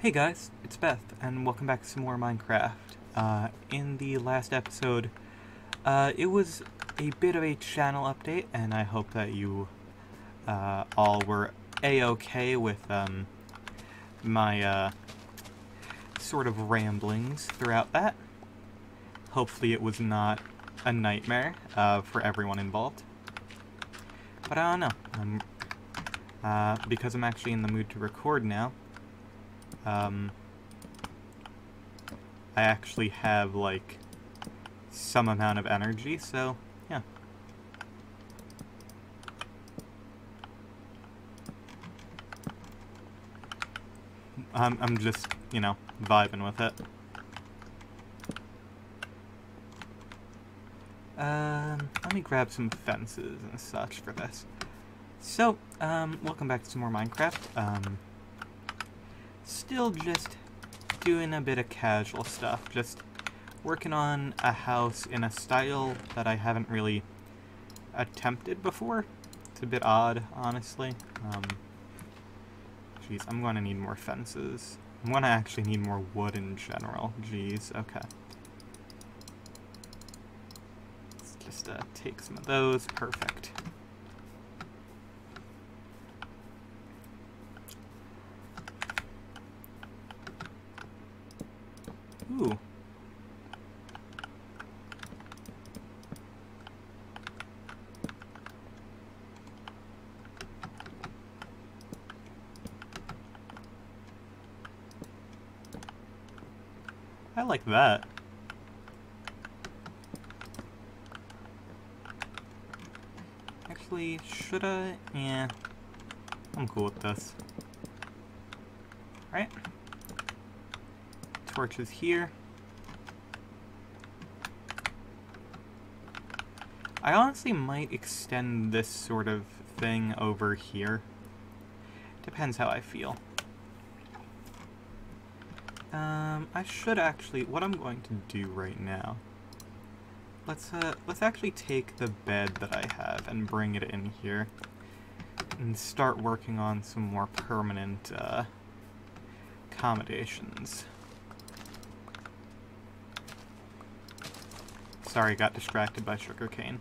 Hey guys, it's Beth, and welcome back to some more Minecraft. In the last episode, it was a bit of a channel update, and I hope that you all were a-okay with my sort of ramblings throughout that. Hopefully it was not a nightmare for everyone involved. But I don't know, because I'm actually in the mood to record now. I actually have, like, some amount of energy, so, yeah. I'm just, you know, vibing with it. Let me grab some fences and such for this. So, welcome back to some more Minecraft. Still just doing a bit of casual stuff, just working on a house in a style that I haven't really attempted before. It's a bit odd, honestly. Jeez, I'm going to need more fences. I'm going to actually need more wood in general. Jeez, okay. Let's just take some of those. Perfect. Ooh. I like that. Actually, should I? Yeah. I'm cool with this. All right. Torches here. I honestly might extend this sort of thing over here. Depends how I feel. I should actually, what I'm going to do right now, let's actually take the bed that I have and bring it in here and start working on some more permanent accommodations. Sorry, got distracted by sugarcane.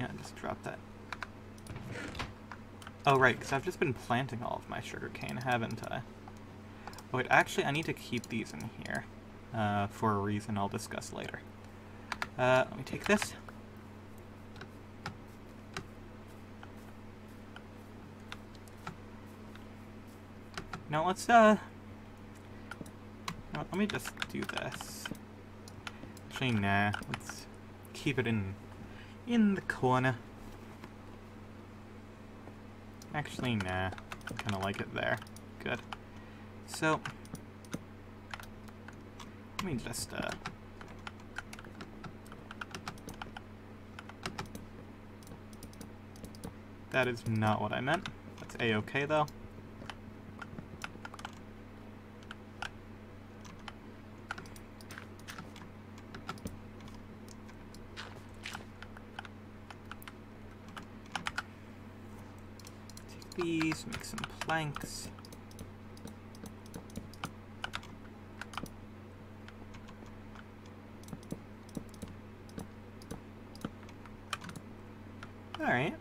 Yeah, just drop that. Oh, right, because I've just been planting all of my sugarcane, haven't I? Oh, wait, actually, I need to keep these in here for a reason I'll discuss later. Let me take this. Now let's, let me just do this. Actually, nah, let's keep it in the corner. Actually, nah, I kinda like it there. Good. So, let me just, that is not what I meant. That's a-okay, though. These, make some planks. Alright,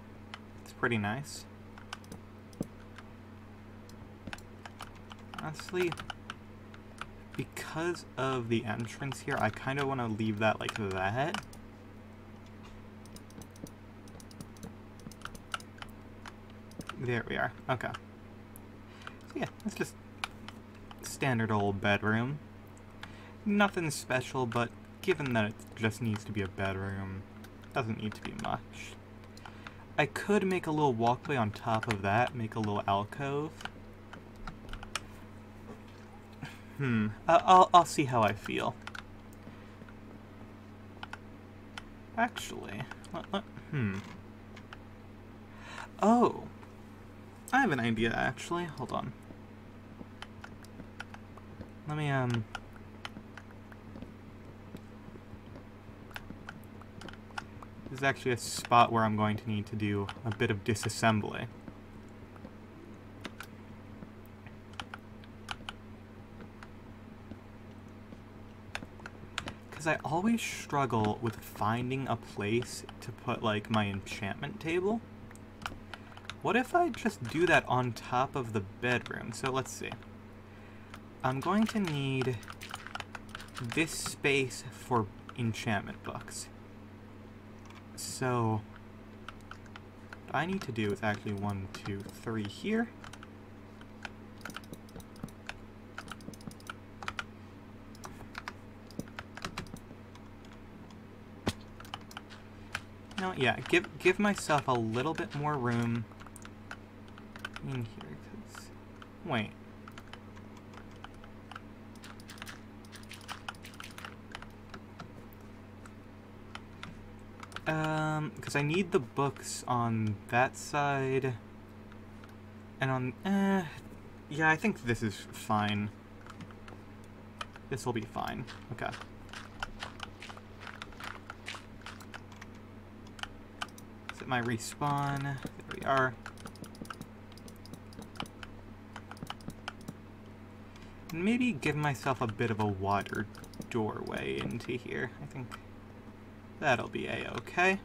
it's pretty nice. Honestly, because of the entrance here, I kind of want to leave that like that. There we are. Okay. So yeah, it's just standard old bedroom. Nothing special, but given that it just needs to be a bedroom, doesn't need to be much. I could make a little walkway on top of that, make a little alcove. I'll see how I feel. Actually, Oh. I have an idea, actually. Hold on. Let me, This is actually a spot where I'm going to need to do a bit of disassembly. Because I always struggle with finding a place to put, like, my enchantment table. What if I just do that on top of the bedroom? So let's see. I'm going to need this space for enchantment books. So what I need to do is actually 1, 2, 3 here. No, yeah, give myself a little bit more room in here, 'cause, wait. Because I need the books on that side, and on, yeah, I think this is fine. This will be fine. Okay. Is it my respawn? There we are. And maybe give myself a bit of a wider doorway into here, I think. That'll be a-okay.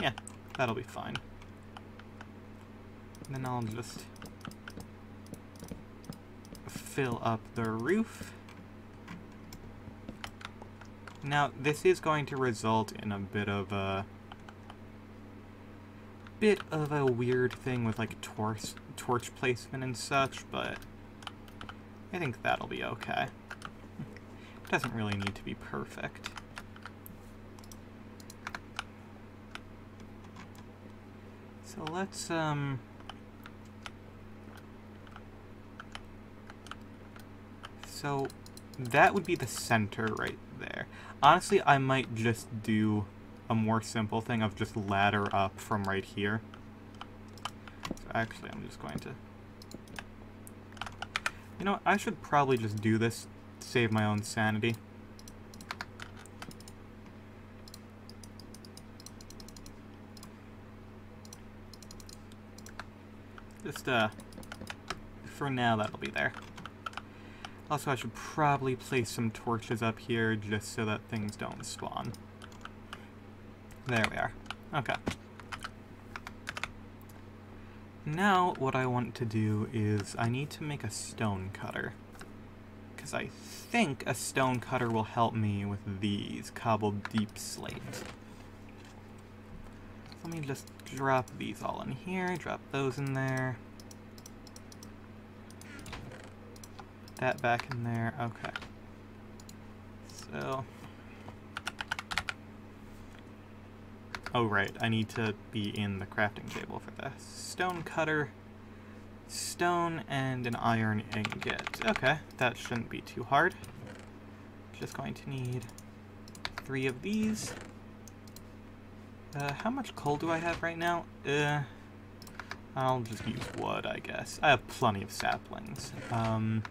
Yeah, that'll be fine. And then I'll just fill up the roof. Now, this is going to result in a bit of a weird thing with, like, torch placement and such, but I think that'll be okay. It doesn't really need to be perfect. So let's, so that would be the center right there. Honestly, I might just do a more simple thing of just ladder up from right here. So actually, I'm just going to... You know what? I should probably just do this to save my own sanity. Just, for now, that'll be there. Also, I should probably place some torches up here just so that things don't spawn. There we are. Okay. Now, what I want to do is I need to make a stone cutter. Because I think a stone cutter will help me with these cobbled deep slate. Let me just drop these all in here, drop those in there. That back in there. Okay. So... Oh right, I need to be in the crafting table for the stone cutter, stone, and an iron ingot. Okay, that shouldn't be too hard. Just going to need 3 of these. How much coal do I have right now? I'll just use wood, I guess. I have plenty of saplings. Then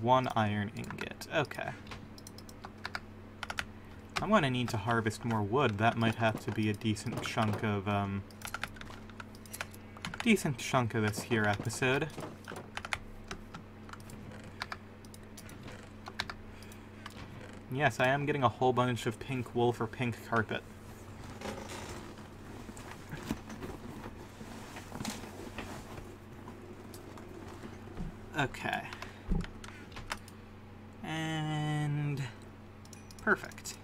1 iron ingot. Okay. I'm going to need to harvest more wood. That might have to be a decent chunk of this here episode. Yes, I am getting a whole bunch of pink wool for pink carpet. Okay. And... perfect.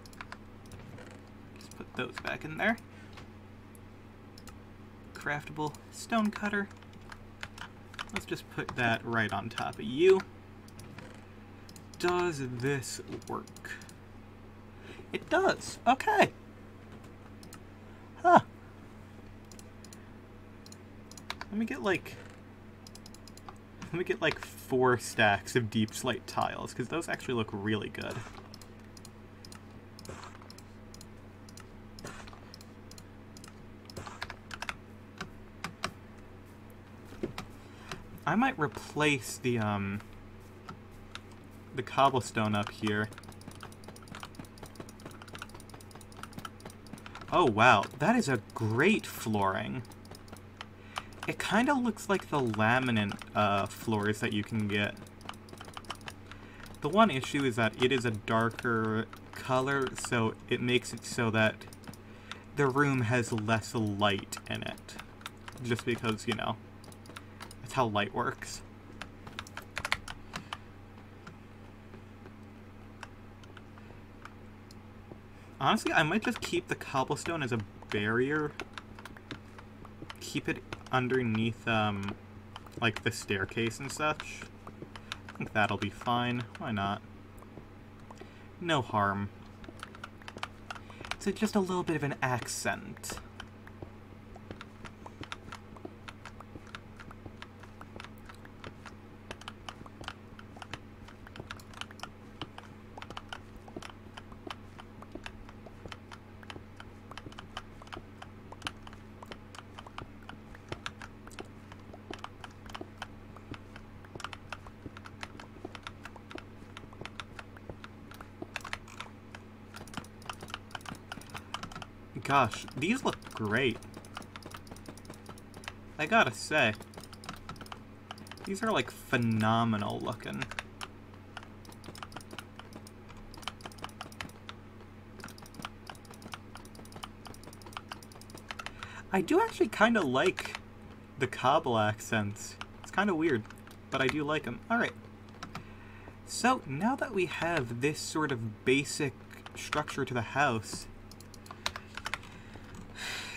Those back in there. Craftable stone cutter. Let's just put that right on top of you. Does this work? It does. Okay. Huh. Let me get like 4 stacks of deep slate tiles, because those actually look really good. I might replace the cobblestone up here. Oh wow, that is a great flooring. It kind of looks like the laminate floors that you can get. The one issue is that it is a darker color, so it makes it so that the room has less light in it. Just because, you know, that's how light works. Honestly, I might just keep the cobblestone as a barrier. Keep it underneath, like, the staircase and such. I think that'll be fine. Why not? No harm. It's just a little bit of an accent. Gosh, these look great. I gotta say, these are like phenomenal looking. I do actually kind of like the cobble accents. It's kind of weird, but I do like them. Alright. So, now that we have this sort of basic structure to the house,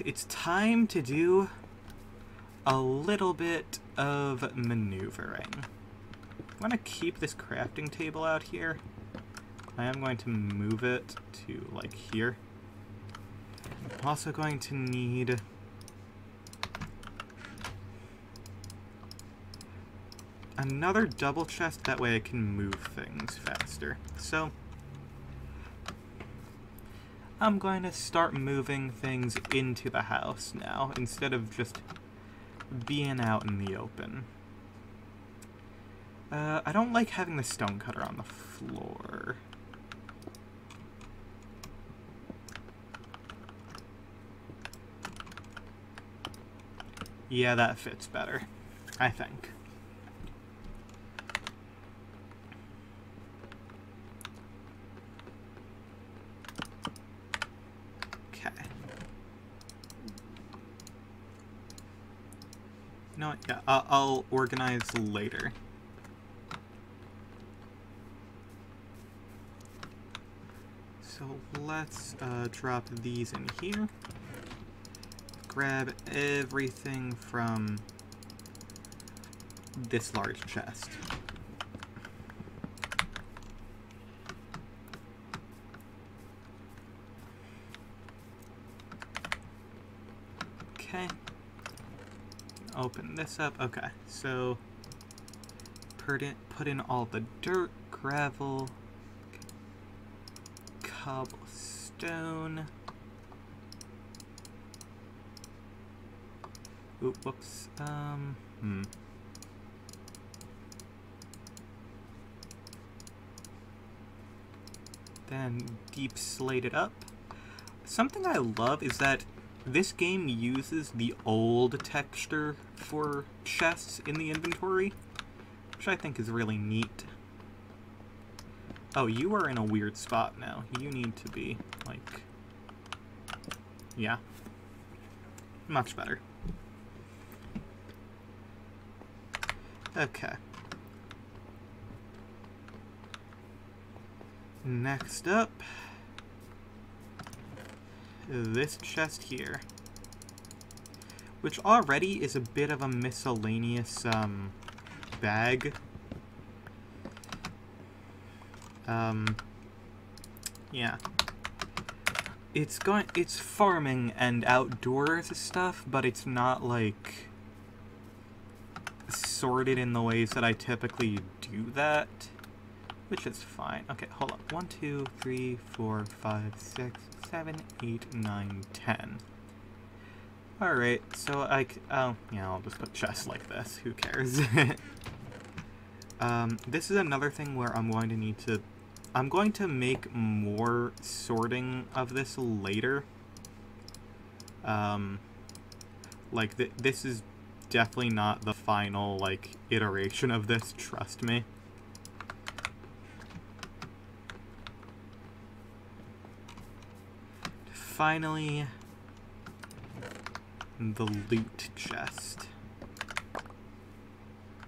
it's time to do a little bit of maneuvering. I want to keep this crafting table out here. I am going to move it to, like, here. I'm also going to need another double chest, that way I can move things faster. So, I'm going to start moving things into the house now, instead of just being out in the open. I don't like having the stonecutter on the floor. Yeah, that fits better, I think. Yeah, I'll organize later. So let's drop these in here. Grab everything from this large chest. Okay. Open this up. Okay, so put in all the dirt, gravel, cobblestone. Oop, whoops. Then deep slate it up. Something I love is that this game uses the old texture for chests in the inventory, which I think is really neat. Oh, you are in a weird spot now. You need to be, like... yeah. Much better. Okay. Next up, this chest here, which already is a bit of a miscellaneous bag. Yeah, it's farming and outdoors stuff, but it's not like sorted in the ways that I typically do that, which is fine. Okay, hold on. 1, 2, 3, 4, 5, 6, 7, 8, 9, 10. Alright, so I, I'll just put chest like this, who cares. This is another thing where I'm going to need to, I'm going to make more sorting of this later. Like, this is definitely not the final, like, iteration of this, trust me. Finally, the loot chest.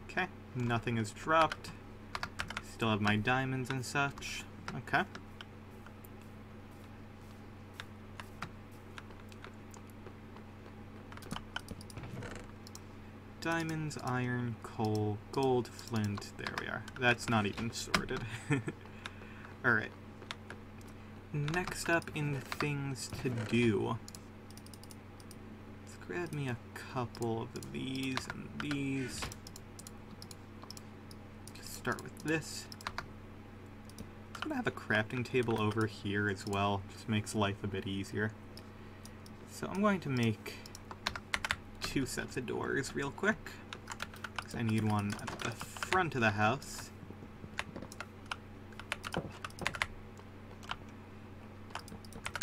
Okay, nothing is dropped. Still have my diamonds and such. Okay. Diamonds, iron, coal, gold, flint. There we are. That's not even sorted. Alright. Next up in things to do. Let's grab me a couple of these and these. Just start with this. I'm gonna have a crafting table over here as well. Just makes life a bit easier. So I'm going to make two sets of doors real quick, because I need one at the front of the house.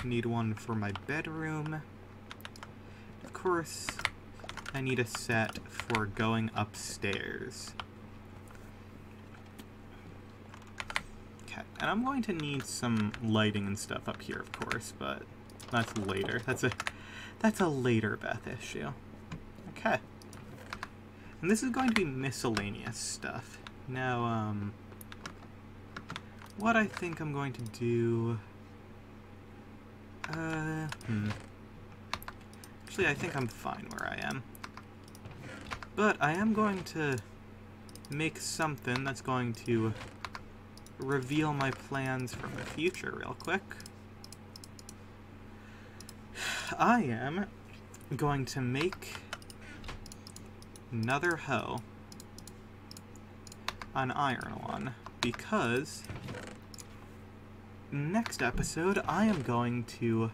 Need one for my bedroom. Of course, I need a set for going upstairs. Okay, and I'm going to need some lighting and stuff up here, of course, but that's later. That's a later Beth issue. Okay. And this is going to be miscellaneous stuff. Now, what I think I'm going to do... Actually, I think I'm fine where I am. But I am going to make something that's going to reveal my plans from the future real quick. I am going to make... another hoe, an iron one, because next episode I am going to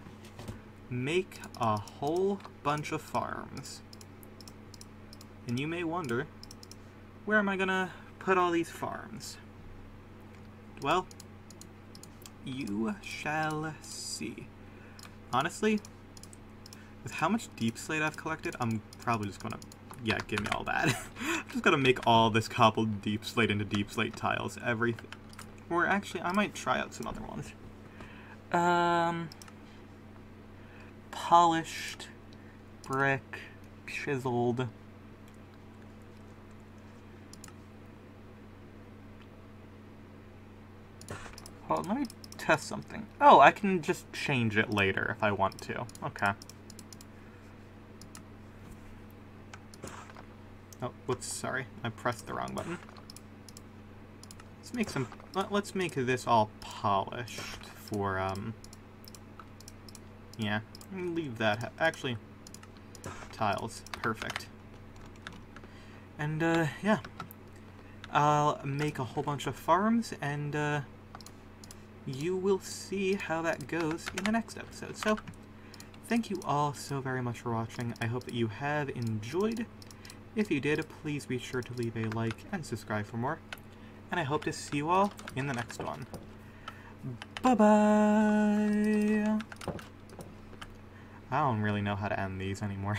make a whole bunch of farms. And you may wonder, where am I gonna put all these farms? Well, you shall see. Honestly, with how much deep slate I've collected, I'm probably just gonna... yeah, give me all that. I'm just gonna make all this cobbled deep slate into deep slate tiles, everything. Or actually, I might try out some other ones. Polished, brick, chiseled. Hold on, let me test something. Oh, I can just change it later if I want to. Okay. Oh, whoops, sorry. I pressed the wrong button. Let's make some... let's make this all polished for, yeah. Leave that... actually... tiles. Perfect. And, yeah. I'll make a whole bunch of farms, and, you will see how that goes in the next episode. So, thank you all so very much for watching. I hope that you have enjoyed. If you did, please be sure to leave a like and subscribe for more, and I hope to see you all in the next one. Bye-bye! I don't really know how to end these anymore.